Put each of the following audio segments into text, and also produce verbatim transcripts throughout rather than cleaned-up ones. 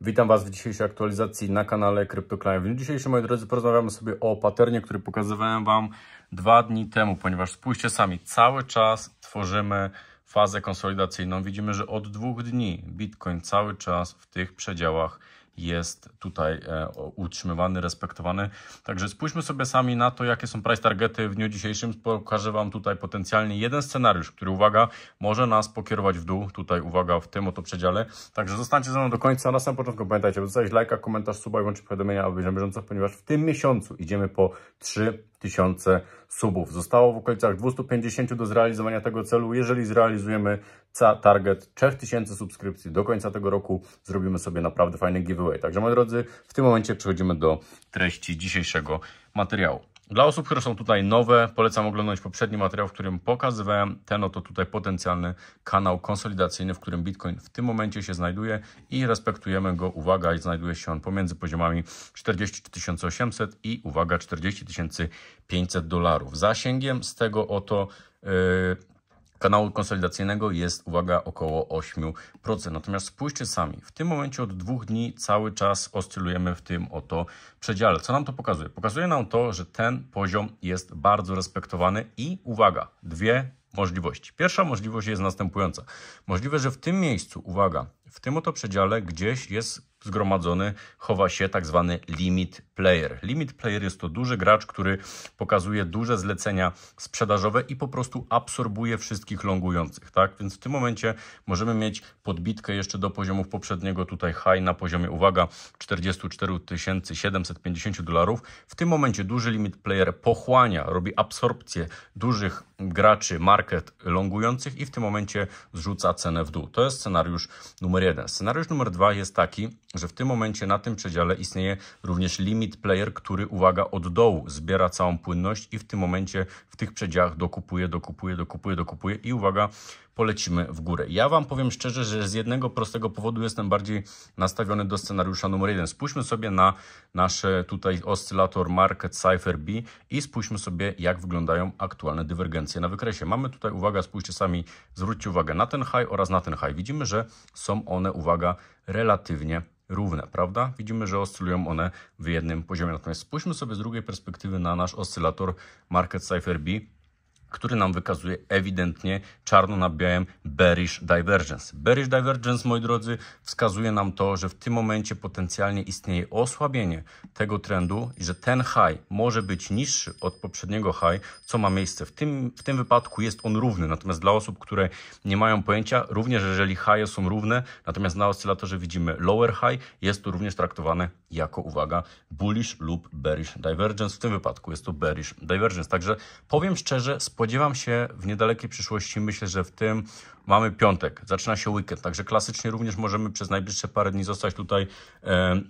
Witam Was w dzisiejszej aktualizacji na kanale Crypto Klein. W dniu dzisiejszym, moi drodzy, porozmawiamy sobie o paternie, który pokazywałem Wam dwa dni temu, ponieważ spójrzcie sami, cały czas tworzymy fazę konsolidacyjną. Widzimy, że od dwóch dni Bitcoin cały czas w tych przedziałach jest tutaj utrzymywany, respektowany. Także spójrzmy sobie sami na to, jakie są price targety w dniu dzisiejszym. Pokażę Wam tutaj potencjalnie jeden scenariusz, który, uwaga, może nas pokierować w dół. Tutaj, uwaga, w tym oto przedziale. Także zostańcie ze mną do końca. Na samym początku pamiętajcie, aby zostawić lajka, komentarz, suba i włączyć powiadomienia, aby być na bieżąco, ponieważ w tym miesiącu idziemy po trzy tysiące subów. Zostało w okolicach dwustu pięćdziesięciu do zrealizowania tego celu. Jeżeli zrealizujemy target trzech tysięcy subskrypcji do końca tego roku, zrobimy sobie naprawdę fajny giveaway. Także, moi drodzy, w tym momencie przechodzimy do treści dzisiejszego materiału. Dla osób, które są tutaj nowe, polecam oglądać poprzedni materiał, w którym pokazywałem ten oto tutaj potencjalny kanał konsolidacyjny, w którym Bitcoin w tym momencie się znajduje i respektujemy go, uwaga, i znajduje się on pomiędzy poziomami czterdzieści trzy tysiące osiemset i, uwaga, czterdzieści tysięcy pięćset dolarów. Zasięgiem z tego oto yy, kanału konsolidacyjnego jest, uwaga, około osiem procent. Natomiast spójrzcie sami, w tym momencie od dwóch dni cały czas oscylujemy w tym oto przedziale. Co nam to pokazuje? Pokazuje nam to, że ten poziom jest bardzo respektowany i, uwaga, dwie możliwości. Pierwsza możliwość jest następująca. Możliwe, że w tym miejscu, uwaga, w tym oto przedziale gdzieś jest zgromadzony, chowa się tak zwany limit player. Limit player jest to duży gracz, który pokazuje duże zlecenia sprzedażowe i po prostu absorbuje wszystkich longujących, tak? Więc w tym momencie możemy mieć podbitkę jeszcze do poziomów poprzedniego, tutaj high na poziomie, uwaga, czterdzieści cztery tysiące siedemset pięćdziesiąt dolarów. W tym momencie duży limit player pochłania, robi absorpcję dużych graczy, market longujących i w tym momencie zrzuca cenę w dół. To jest scenariusz numer jeden. Scenariusz numer dwa jest taki, że w tym momencie na tym przedziale istnieje również limit player, który, uwaga, od dołu zbiera całą płynność i w tym momencie w tych przedziałach dokupuje, dokupuje, dokupuje, dokupuje i, uwaga, polecimy w górę. Ja Wam powiem szczerze, że z jednego prostego powodu jestem bardziej nastawiony do scenariusza numer jeden. Spójrzmy sobie na nasz tutaj oscylator Market Cypher B i spójrzmy sobie, jak wyglądają aktualne dywergencje na wykresie. Mamy tutaj, uwaga, spójrzcie sami, zwróćcie uwagę na ten high oraz na ten high. Widzimy, że są one, uwaga, relatywnie równe, prawda? Widzimy, że oscylują one w jednym poziomie. Natomiast spójrzmy sobie z drugiej perspektywy na nasz oscylator Market Cypher B, który nam wykazuje ewidentnie czarno na białym bearish divergence. Bearish divergence, moi drodzy, wskazuje nam to, że w tym momencie potencjalnie istnieje osłabienie tego trendu i że ten high może być niższy od poprzedniego high, co ma miejsce. W tym, w tym wypadku jest on równy, natomiast dla osób, które nie mają pojęcia, również jeżeli high są równe, natomiast na oscylatorze widzimy lower high, jest to również traktowane jako, uwaga, bullish lub bearish divergence. W tym wypadku jest to bearish divergence. Także powiem szczerze, spodziewam się w niedalekiej przyszłości, myślę, że w tym mamy piątek, zaczyna się weekend, także klasycznie również możemy przez najbliższe parę dni zostać tutaj e,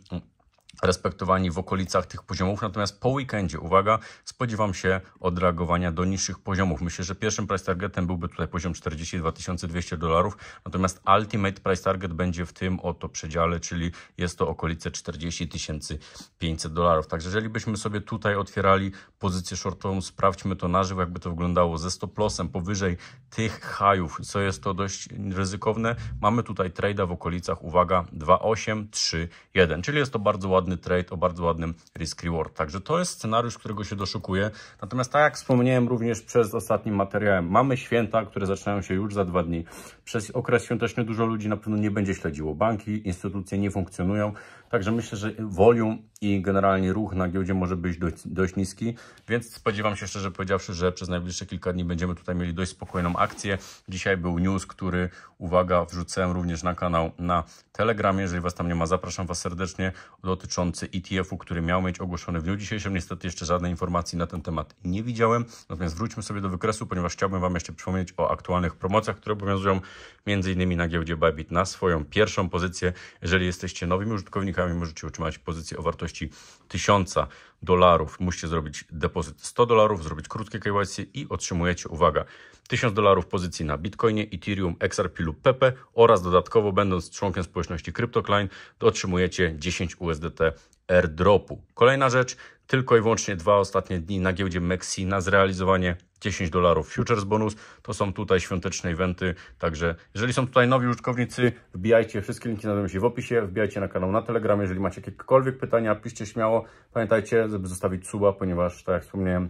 respektowani w okolicach tych poziomów, natomiast po weekendzie, uwaga, spodziewam się odreagowania do niższych poziomów. Myślę, że pierwszym price targetem byłby tutaj poziom czterdzieści dwa tysiące dwieście dolarów, natomiast ultimate price target będzie w tym oto przedziale, czyli jest to okolice czterdzieści tysięcy pięćset dolarów. Także jeżeli byśmy sobie tutaj otwierali pozycję shortową, sprawdźmy to na żywo, jakby to wyglądało ze stop lossem powyżej tych highów, co jest to dość ryzykowne. Mamy tutaj trade'a w okolicach, uwaga, dwa osiem trzy jeden, czyli jest to bardzo ładny trade o bardzo ładnym risk reward. Także to jest scenariusz, którego się doszukuję. Natomiast tak jak wspomniałem również przez ostatnim materiałem, mamy święta, które zaczynają się już za dwa dni. Przez okres świąteczny dużo ludzi na pewno nie będzie śledziło. Banki, instytucje nie funkcjonują. Także myślę, że volume i generalnie ruch na giełdzie może być dość, dość niski, więc spodziewam się, szczerze powiedziawszy, że przez najbliższe kilka dni będziemy tutaj mieli dość spokojną akcję. Dzisiaj był news, który, uwaga, wrzucałem również na kanał na Telegramie. Jeżeli Was tam nie ma, zapraszam Was serdecznie, dotyczący E T F-u, który miał mieć ogłoszony w dniu dzisiejszym. Niestety jeszcze żadnej informacji na ten temat nie widziałem. Natomiast wróćmy sobie do wykresu, ponieważ chciałbym Wam jeszcze przypomnieć o aktualnych promocjach, które obowiązują między innymi na giełdzie Bybit na swoją pierwszą pozycję. Jeżeli jesteście nowymi użytkownikami, możecie utrzymać pozycję o wartości tysiąca dolarów. Musicie zrobić depozyt sto dolarów, zrobić krótkie K Y C i otrzymujecie, uwaga, tysiąc dolarów pozycji na Bitcoinie, Ethereum, X R P lub P E P E oraz dodatkowo, będąc członkiem społeczności Crypto Klein, to otrzymujecie dziesięć U S D T airdropu. Kolejna rzecz, tylko i wyłącznie dwa ostatnie dni na giełdzie Mexi na zrealizowanie dziesięć dolarów futures bonus. To są tutaj świąteczne eventy, także jeżeli są tutaj nowi użytkownicy, wbijajcie, wszystkie linki znajdują się w opisie, wbijajcie na kanał na Telegram, jeżeli macie jakiekolwiek pytania, piszcie śmiało, pamiętajcie, żeby zostawić suba, ponieważ tak jak wspomniałem,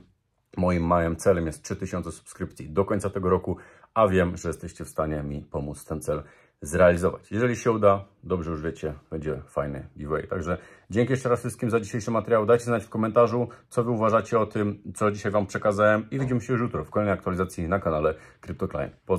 moim małym celem jest trzy tysiące subskrypcji do końca tego roku, a wiem, że jesteście w stanie mi pomóc ten cel zrealizować. Jeżeli się uda, dobrze już wiecie, będzie fajny giveaway. Także dzięki jeszcze raz wszystkim za dzisiejszy materiał. Dajcie znać w komentarzu, co Wy uważacie o tym, co dzisiaj Wam przekazałem i widzimy się już jutro w kolejnej aktualizacji na kanale Crypto Klein. Pozdrawiam.